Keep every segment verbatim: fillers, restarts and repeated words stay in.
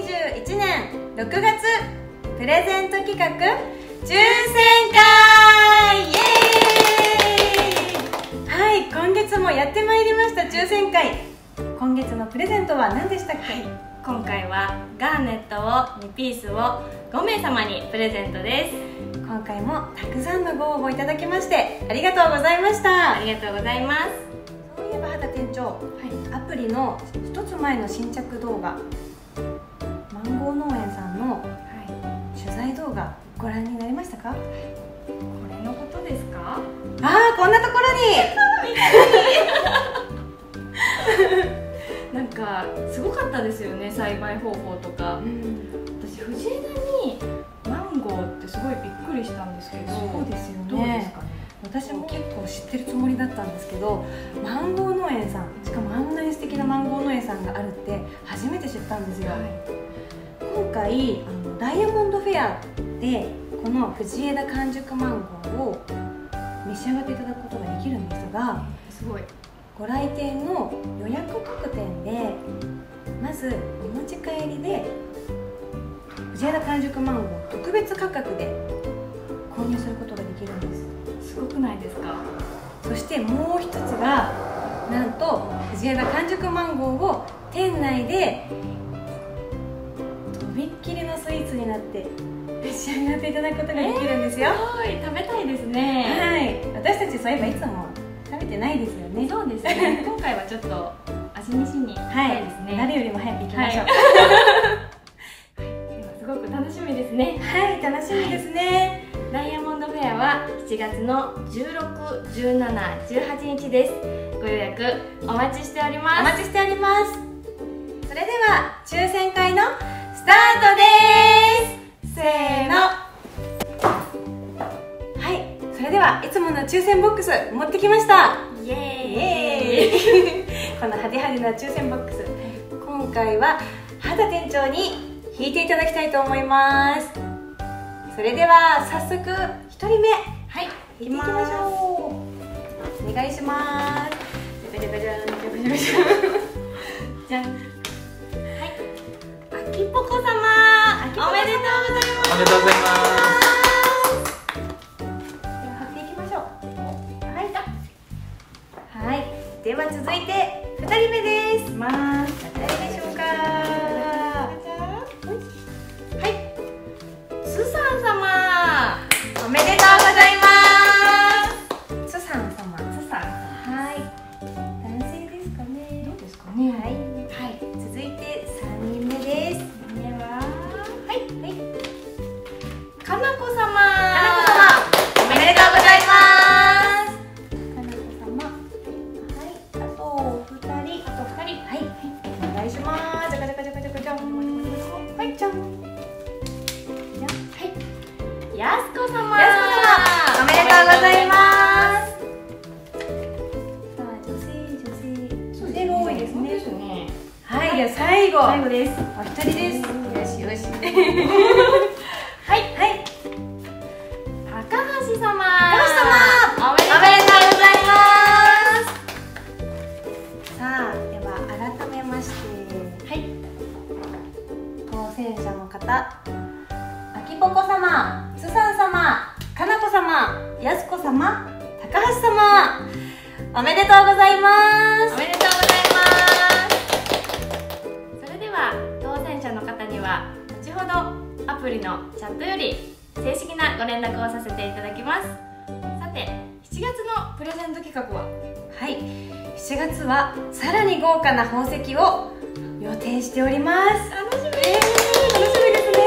にせんにじゅういちねんろくがつプレゼント企画抽選会、イエーイ。はい、今月もやってまいりました、抽選会。今月のプレゼントは何でしたっけ？はい、今回はガーネットをにピースをごめいさまにプレゼントです。今回もたくさんのご応募いただきましてありがとうございました。ありがとうございます。そういえば畑店長、はい、アプリのいちつまえの新着動画、マンゴー農園さんの取材動画ご覧になりましたか？これのことですか？ああ、こんなところになんかすごかったですよね、栽培方法とか、うん、私藤枝にマンゴーってすごいびっくりしたんですけど。そうですよね。どうですかね。私も結構知ってるつもりだったんですけど、マンゴー農園さん、しかもあんなに素敵なマンゴー農園さんがあるって初めて知ったんですよ、はい、今回あのダイヤモンドフェアでこの藤枝完熟マンゴーを召し上がっていただくことができるんですが、すごいご来店の予約特典でまずお持ち帰りで藤枝完熟マンゴー特別価格で購入することができるんです。すごくないですか？そしてもう一つが、なんと藤枝完熟マンゴーを店内でとびっきりのスイーツになって召し上がっていただくことができるんですよ、えー、すごい食べたいですね。はい、私たちそういえばいつも食べてないですよね。そうですね今回はちょっと味見しに行きたいですね、はい、誰よりも早く行きましょう、はい、すごく楽しみですね。はい、楽しみですね、はい、ダイヤモンドフェアはしちがつのじゅうろく、じゅうしち、じゅうはちにちです。ご予約お待ちしております。お待ちしております。それでは抽選会のスタートです。せーの。はい、それではいつもの抽選ボックス持ってきました。イエーイこのハデハデな抽選ボックス、今回は畑店長に引いていただきたいと思います。それでは早速ひとりめ、はい、行きましょう。お願いします。ベベベベベベベベじゃん。はい。あきぽこ様、おめでとうございます。おめでとうございます。では貼っていきましょう。はい。はい。では続いて二人目です。まあ、誰でしょうか。はい。すさん様、おめでとうございます。最後、最後です。お一人です。よしよし。はいはい。高橋様。高橋様。おめでとうございます。さあ、では改めまして、はい。当選者の方、あきぽこ様、すさん様、かなこ様、やすこ様、高橋様、おめでとうございます。おめでとうございます。アプリのチャットより正式なご連絡をさせていただきます。さて、しちがつのプレゼント企画は、はい、しちがつはさらに豪華な宝石を予定しております。楽しみ、えー、楽しみですね。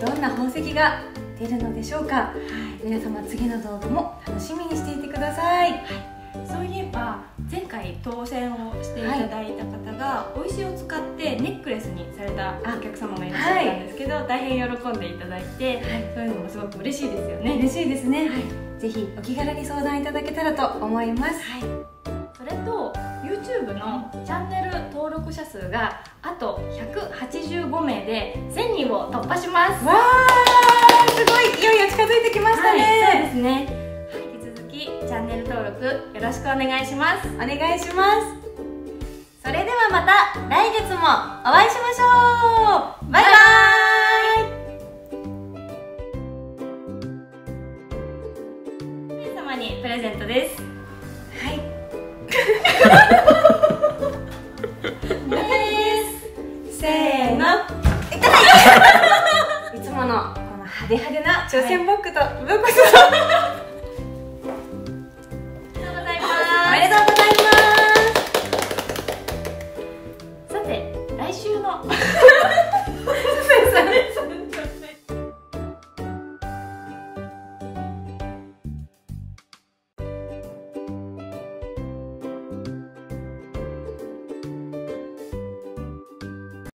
はい、どんな宝石が出るのでしょうか、はい、皆様次の動画も楽しみにしていてください、はい。そういえば前回当選をしていただいた方がお石を使ってネックレスにされたお客様がいらっしゃったんですけど、はい、大変喜んでいただいて、はい、そういうのもすごく嬉しいですよね。嬉しいですね、はい、ぜひお気軽に相談いただけたらと思います、はい。それと YouTube のチャンネル登録者数があとひゃくはちじゅうごめいでせんにんを突破します。わー、すごい、いよいよ近づいてきましたね、はい、そうですね。チャンネル登録よろしくお願いします。お願いします。それではまた来月もお会いしましょう。バイバイ。プレゼントです。